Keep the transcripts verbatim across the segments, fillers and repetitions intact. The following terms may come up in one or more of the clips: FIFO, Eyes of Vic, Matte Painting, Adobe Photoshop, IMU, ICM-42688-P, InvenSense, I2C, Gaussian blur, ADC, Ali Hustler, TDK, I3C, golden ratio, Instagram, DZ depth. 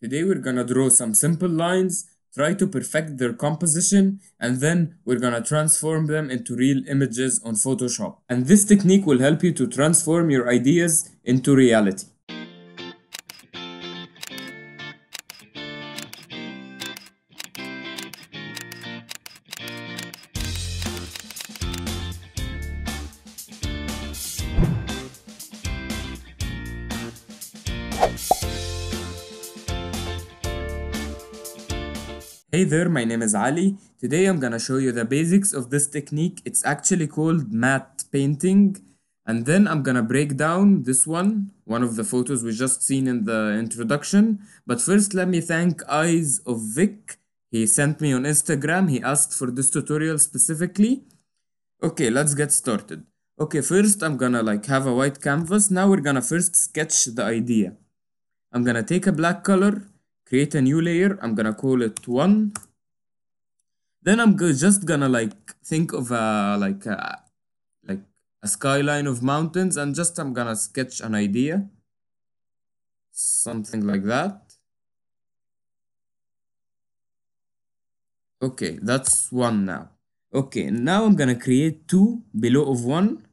Today we're gonna draw some simple lines, try to perfect their composition, and then we're gonna transform them into real images on Photoshop. And this technique will help you to transform your ideas into reality. Hey there, my name is Ali. Today I'm gonna show you the basics of this technique. It's actually called matte painting. And then I'm gonna break down this one, one of the photos we just seen in the introduction. But first let me thank Eyes of Vic. He sent me on Instagram, he asked for this tutorial specifically. Okay, let's get started. Okay, first I'm gonna like have a white canvas. Now we're gonna first sketch the idea. I'm gonna take a black color, create a new layer, I'm gonna call it one. Then I'm go just gonna like think of a like a, like a skyline of mountains, and just I'm gonna sketch an idea, something like that. Okay, that's one now. Okay, now I'm gonna create two below of one,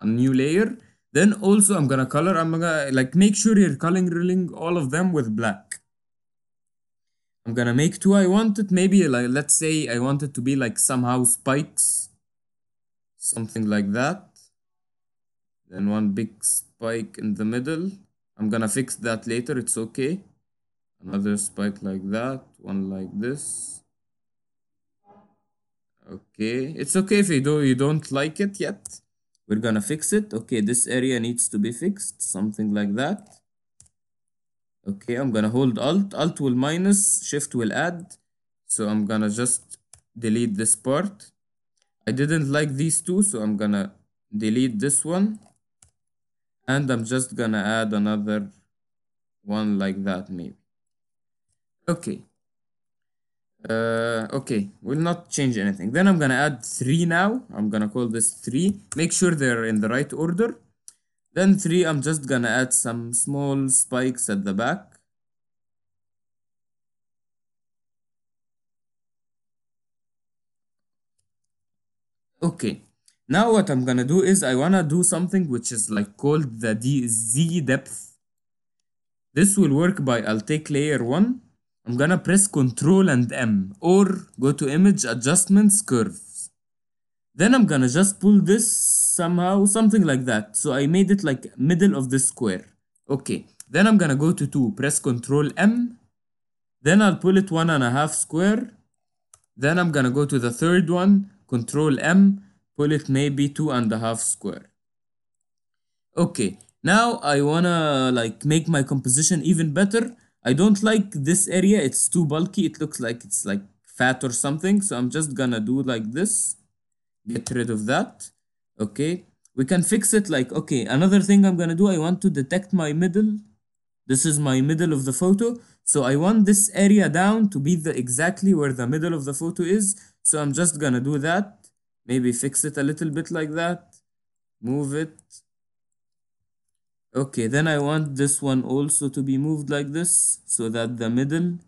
a new layer. Then also I'm gonna color, I'm gonna like make sure you're coloring all of them with black. I'm gonna make two I want it, maybe like, let's say I want it to be like somehow spikes, something like that. Then one big spike in the middle. I'm gonna fix that later, it's okay. Another spike like that, one like this. Okay, it's okay if you, do, you don't like it yet. We're gonna fix it. Okay, this area needs to be fixed, something like that. Okay, I'm gonna hold Alt, Alt will minus, Shift will add. So I'm gonna just delete this part. I didn't like these two, so I'm gonna delete this one. And I'm just gonna add another one like that, maybe. Okay. Uh, okay, we'll not change anything. Then I'm gonna add three now. I'm gonna call this three. Make sure they're in the right order. Then three, I'm just gonna add some small spikes at the back. Okay, now what I'm gonna do is I wanna do something which is like called the D Z depth. This will work by, I'll take layer one. I'm gonna press Control and M, or go to Image, Adjustments, Curves. Then I'm gonna just pull this somehow, something like that. So I made it like middle of the square. Okay, then I'm gonna go to two, press Control M. Then I'll pull it one and a half square. Then I'm gonna go to the third one, Control M, pull it maybe two and a half square. Okay, now I wanna like make my composition even better. I don't like this area, it's too bulky. It looks like it's like fat or something. So I'm just gonna do like this, get rid of that. Okay, we can fix it like, okay, another thing I'm gonna do, I want to detect my middle. This is my middle of the photo. So I want this area down to be the exactly where the middle of the photo is. So I'm just gonna do that. Maybe fix it a little bit like that. Move it. Okay, then I want this one also to be moved like this so that the middle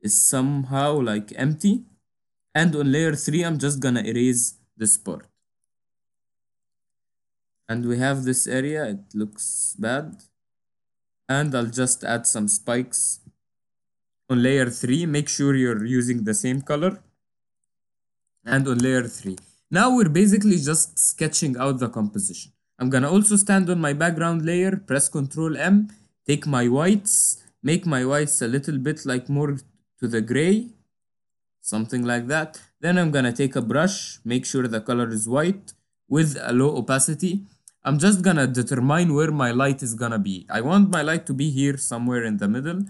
is somehow like empty. And on layer three, I'm just gonna erase this part. And we have this area, it looks bad. And I'll just add some spikes. On layer three, make sure you're using the same color. And on layer three. Now we're basically just sketching out the composition. I'm gonna also stand on my background layer, press Ctrl M, take my whites, make my whites a little bit like more to the gray, something like that. Then I'm gonna take a brush, make sure the color is white with a low opacity. I'm just gonna determine where my light is gonna be. I want my light to be here somewhere in the middle.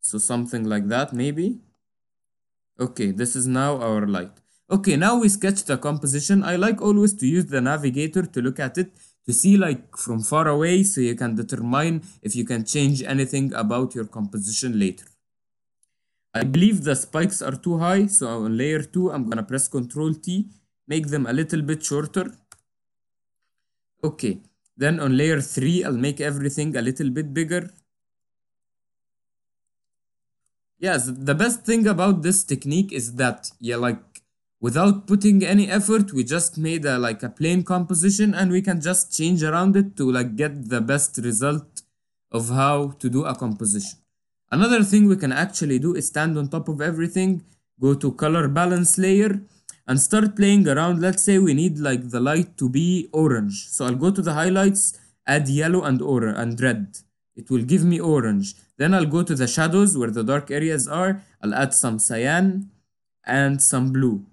So something like that maybe. Okay, this is now our light. Okay, now we sketch the composition. I like always to use the navigator to look at it, to see like from far away so you can determine if you can change anything about your composition later. I believe the spikes are too high. So on layer two, I'm gonna press Ctrl T, make them a little bit shorter. Okay, then on layer three, I'll make everything a little bit bigger. Yes, the best thing about this technique is that, yeah, like, without putting any effort, we just made a, like a plain composition, and we can just change around it to like get the best result of how to do a composition. Another thing we can actually do is stand on top of everything, go to color balance layer, and start playing around. Let's say we need like the light to be orange. So I'll go to the highlights, add yellow and orange and red. It will give me orange. Then I'll go to the shadows where the dark areas are. I'll add some cyan and some blue.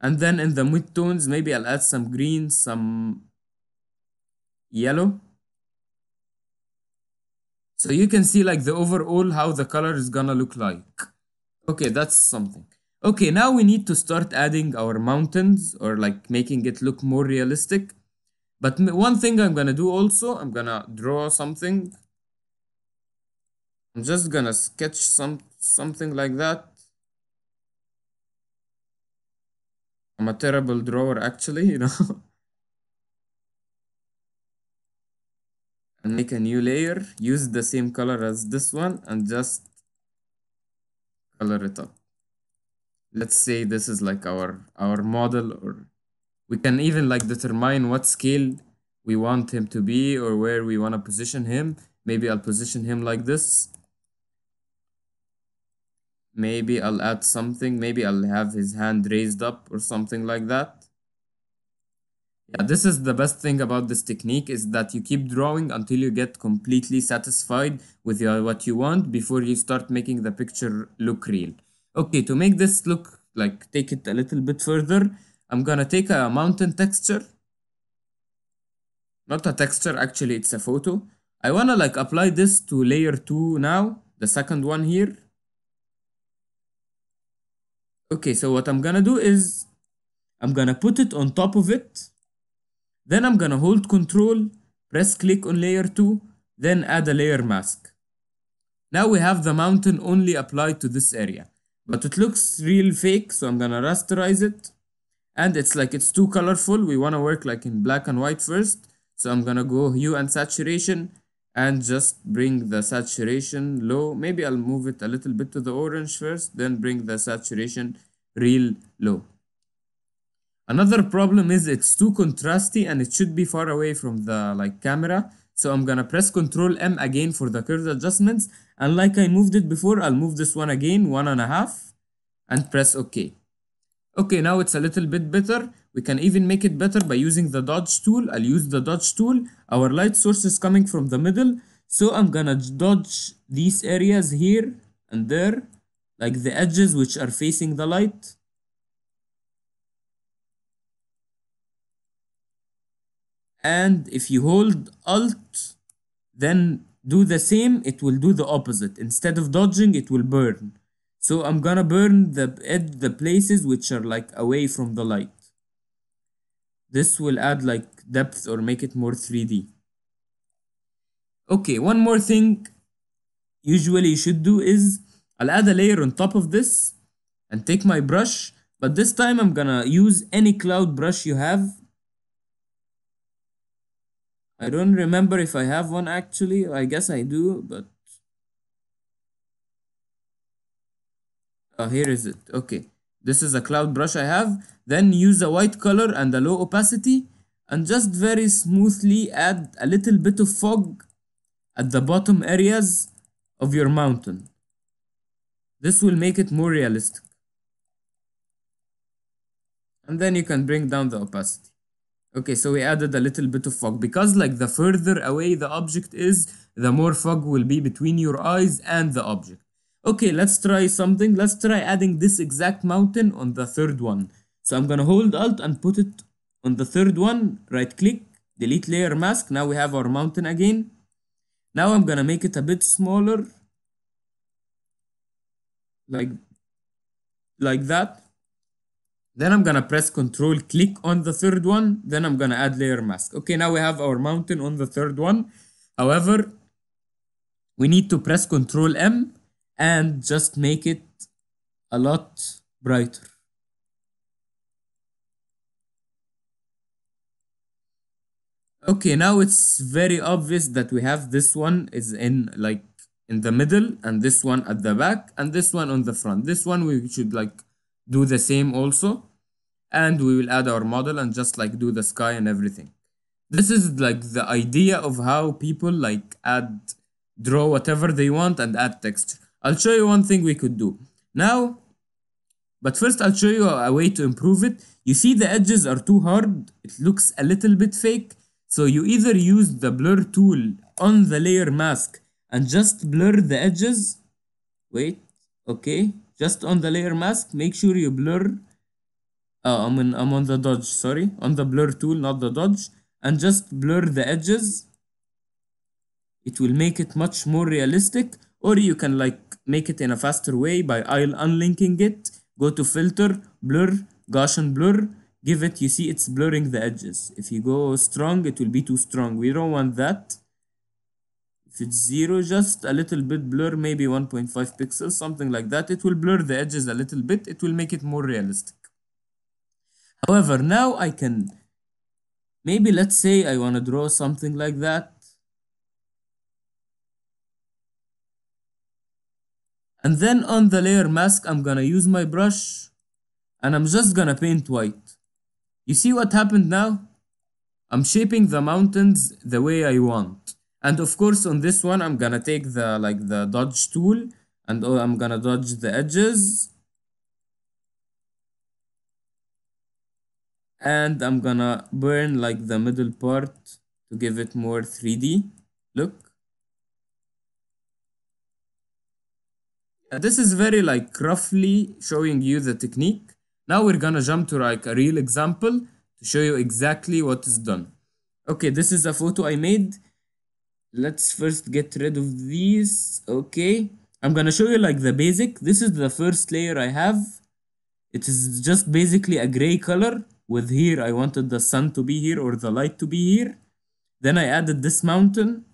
And then in the mid-tones, maybe I'll add some green, some yellow. So you can see like the overall how the color is gonna look like. Okay, that's something. Okay, now we need to start adding our mountains or like making it look more realistic. But one thing I'm gonna do also, I'm gonna draw something. I'm just gonna sketch some something like that. I'm a terrible drawer actually, you know. And make a new layer, use the same color as this one and just color it up. Let's say this is like our our model, or we can even like determine what scale we want him to be or where we want to position him. Maybe I'll position him like this. Maybe I'll add something. Maybe I'll have his hand raised up or something like that. Yeah, this is the best thing about this technique is that you keep drawing until you get completely satisfied with your, what you want before you start making the picture look real. Okay, to make this look like take it a little bit further, I'm gonna take a mountain texture. Not a texture, actually, it's a photo. I wanna like apply this to layer two now, the second one here. Okay, so what I'm gonna do is I'm gonna put it on top of it. Then I'm gonna hold control, press click on layer two, then add a layer mask. Now we have the mountain only applied to this area, but it looks real fake, so I'm gonna rasterize it. And it's like it's too colorful. We wanna work like in black and white first. So I'm gonna go hue and saturation and just bring the saturation low. Maybe I'll move it a little bit to the orange first, then bring the saturation real low. Another problem is it's too contrasty and it should be far away from the like camera. So I'm gonna press Control M again for the curve adjustments. And like I moved it before, I'll move this one again, one and a half, and press OK. Okay, now it's a little bit better. We can even make it better by using the dodge tool. I'll use the dodge tool. Our light source is coming from the middle. So I'm gonna dodge these areas here and there, like the edges which are facing the light. And if you hold Alt, then do the same, it will do the opposite. Instead of dodging, it will burn. So I'm gonna burn the edge, the places which are like away from the light. This will add like depth or make it more three D. Okay, one more thing usually you should do is I'll add a layer on top of this and take my brush, but this time I'm gonna use any cloud brush you have. I don't remember if I have one actually, I guess I do, but oh, here is it. Okay, this is a cloud brush I have. Then use a white color and a low opacity and just very smoothly add a little bit of fog at the bottom areas of your mountain. This will make it more realistic. And then you can bring down the opacity. Okay, so we added a little bit of fog because like the further away the object is, the more fog will be between your eyes and the object. Okay, let's try something. Let's try adding this exact mountain on the third one. So I'm gonna hold Alt and put it on the third one, right click, delete layer mask. Now we have our mountain again. Now I'm gonna make it a bit smaller. Like, like that. Then I'm gonna press Control, click on the third one. Then I'm gonna add layer mask. Okay, now we have our mountain on the third one. However, we need to press Control M and just make it a lot brighter. Okay, now it's very obvious that we have this one is in like in the middle, and this one at the back, and this one on the front. This one we should like do the same also, and we will add our model and just like do the sky and everything. This is like the idea of how people like add, draw whatever they want and add texture. I'll show you one thing we could do now, but first I'll show you a way to improve it. You see the edges are too hard, it looks a little bit fake. So you either use the blur tool on the layer mask and just blur the edges. Wait, okay, just on the layer mask, make sure you blur. Oh, I'm, in, I'm on the dodge, sorry, on the blur tool, not the dodge, and just blur the edges. It will make it much more realistic, or you can like make it in a faster way by unlinking it. Go to filter, blur, Gaussian blur, give it, you see it's blurring the edges. If you go strong, it will be too strong. We don't want that. If it's zero, just a little bit blur, maybe one point five pixels, something like that. It will blur the edges a little bit. It will make it more realistic. However, now I can, maybe let's say I want to draw something like that. And then on the layer mask, I'm gonna use my brush and I'm just gonna paint white. You see what happened now? I'm shaping the mountains the way I want. And of course on this one, I'm gonna take the like the dodge tool and I'm gonna dodge the edges. And I'm gonna burn like the middle part to give it more three D look. This is very like roughly showing you the technique. Now we're gonna jump to like a real example to show you exactly what is done. Okay, this is a photo I made. Let's first get rid of these. Okay, I'm gonna show you like the basic. This is the first layer I have. It is just basically a gray color with here. I wanted the sun to be here or the light to be here. Then I added this mountain,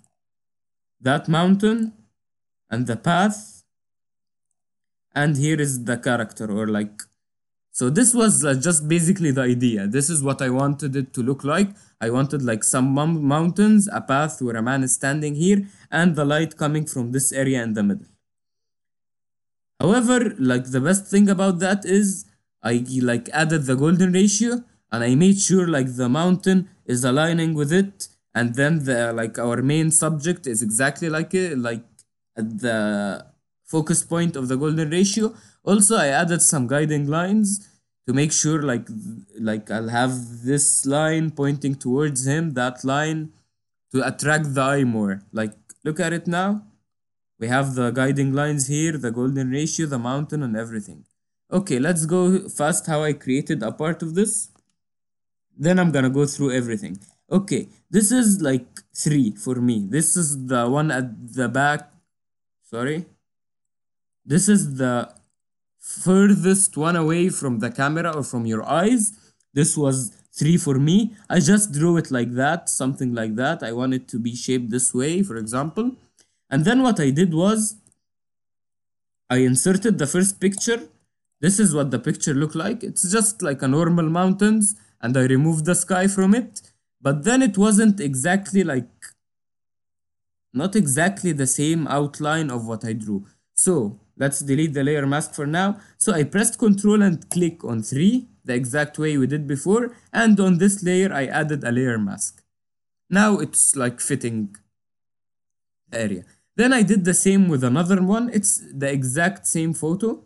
that mountain, and the path. And here is the character or like, so this was uh, just basically the idea. This is what I wanted it to look like. I wanted like some mountains, a path where a man is standing here, and the light coming from this area in the middle. However, like the best thing about that is I like added the golden ratio and I made sure like the mountain is aligning with it. And then the like our main subject is exactly like it, like the focus point of the golden ratio. Also, I added some guiding lines to make sure like like I'll have this line pointing towards him, that line, to attract the eye more. Like look at it now. We have the guiding lines here, the golden ratio, the mountain, and everything. Okay, let's go fast how I created a part of this. Then I'm gonna go through everything. Okay, this is like three for me. This is the one at the back. Sorry. This is the furthest one away from the camera or from your eyes. This was three for me. I just drew it like that, something like that. I want it to be shaped this way, for example. And then what I did was I inserted the first picture. This is what the picture looked like. It's just like a normal mountains, and I removed the sky from it. But then it wasn't exactly like, not exactly the same outline of what I drew. So let's delete the layer mask for now. So I pressed Control and click on three, the exact way we did before. And on this layer, I added a layer mask. Now it's like fitting the area. Then I did the same with another one. It's the exact same photo,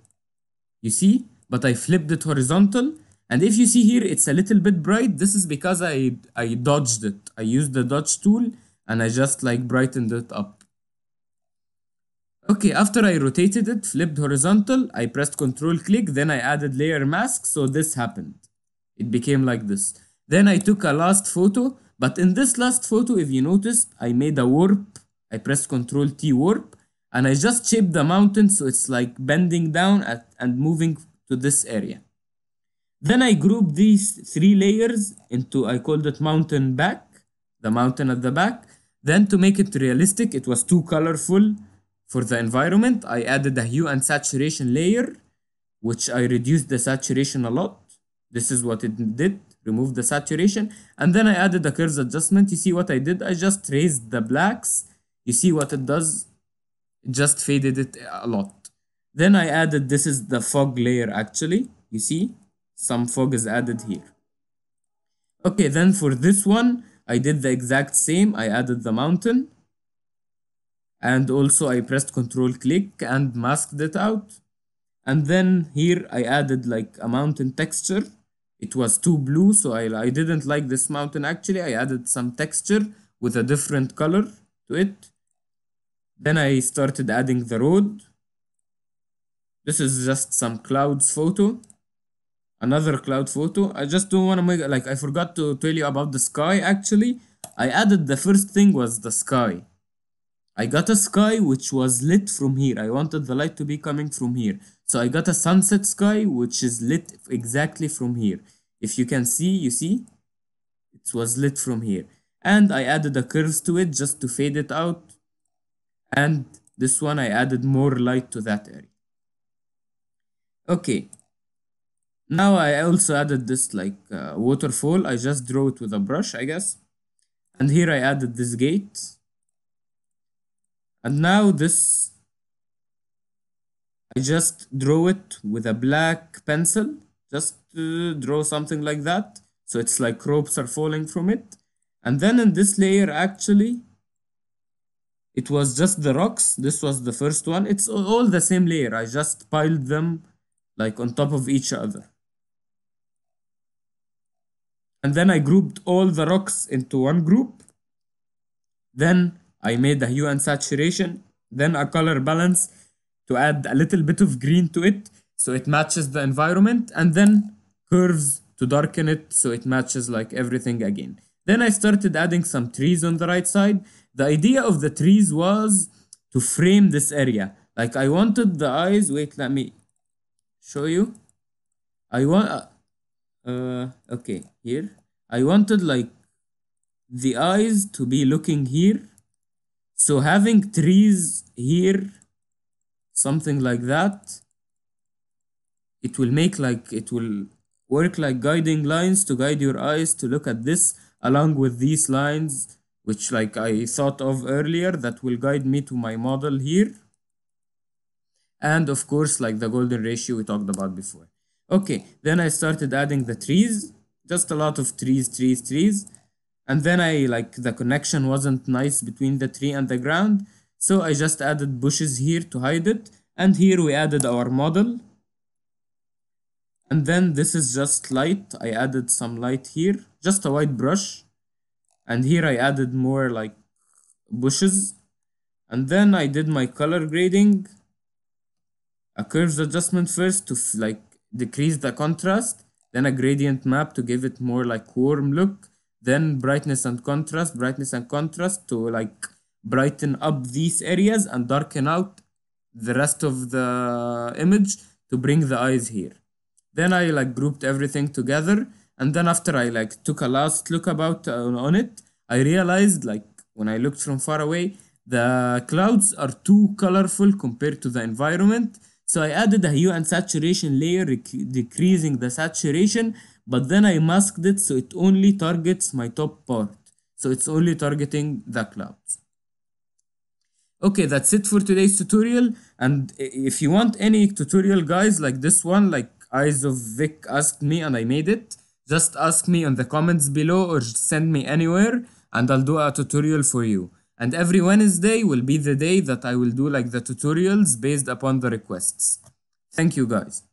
you see, but I flipped it horizontal. And if you see here, it's a little bit bright. This is because I, I dodged it. I used the dodge tool and I just like brightened it up. Okay, after I rotated it, flipped horizontal, I pressed Control click, then I added layer mask, so this happened. It became like this. Then I took a last photo, but in this last photo, if you noticed, I made a warp. I pressed Control T warp, and I just shaped the mountain so it's like bending down at, and moving to this area. Then I grouped these three layers into, I called it mountain back, the mountain at the back. Then to make it realistic, it was too colorful for the environment, I added a hue and saturation layer, which I reduced the saturation a lot. This is what it did, remove the saturation. And then I added a curves adjustment. You see what I did? I just raised the blacks. You see what it does? just faded it a lot. Then I added, this is the fog layer actually, you see some fog is added here. Okay, then for this one I did the exact same. I added the mountain and also I pressed control click and masked it out. And then here I added like a mountain texture. It was too blue, so I, I didn't like this mountain actually. I added some texture with a different color to it. Then I started adding the road. This is just some clouds photo. Another cloud photo. I just don't want to make, like I forgot to tell you about the sky actually. I added, the first thing was the sky. I got a sky which was lit from here. I wanted the light to be coming from here. So I got a sunset sky which is lit exactly from here. If you can see, you see, it was lit from here. And I added the curves to it just to fade it out. And this one I added more light to that area. Okay. Now I also added this like uh, waterfall. I just drew it with a brush, I guess. And here I added this gate. And now this, I just draw it with a black pencil, just uh, draw something like that. So it's like ropes are falling from it. And then in this layer actually, it was just the rocks. This was the first one. It's all the same layer. I just piled them like on top of each other. And then I grouped all the rocks into one group. Then I made a hue and saturation, then a color balance to add a little bit of green to it so it matches the environment, and then curves to darken it so it matches like everything again. Then I started adding some trees on the right side. The idea of the trees was to frame this area. Like I wanted the eyes, wait, let me show you. I want, uh, okay, here. I wanted like the eyes to be looking here. So having trees here, something like that, it will make like, it will work like guiding lines to guide your eyes to look at this along with these lines, which like I thought of earlier, that will guide me to my model here. And of course, like the golden ratio we talked about before. Okay, then I started adding the trees, just a lot of trees, trees, trees. And then I like the connection wasn't nice between the tree and the ground. So I just added bushes here to hide it. And here we added our model. And then this is just light. I added some light here, just a white brush. And here I added more like bushes. And then I did my color grading. A curves adjustment first to like decrease the contrast. Then a gradient map to give it more like warm look. Then brightness and contrast, brightness and contrast to like brighten up these areas and darken out the rest of the image to bring the eyes here. Then I like grouped everything together. And then after I like took a last look about uh, on it, I realized like when I looked from far away, the clouds are too colorful compared to the environment. So I added a hue and saturation layer, decreasing the saturation. But then I masked it so it only targets my top part. So it's only targeting the clouds. Okay, that's it for today's tutorial. And if you want any tutorial guys like this one, like Eyes of Vic asked me and I made it, just ask me in the comments below or send me anywhere and I'll do a tutorial for you. And every Wednesday will be the day that I will do like the tutorials based upon the requests. Thank you guys.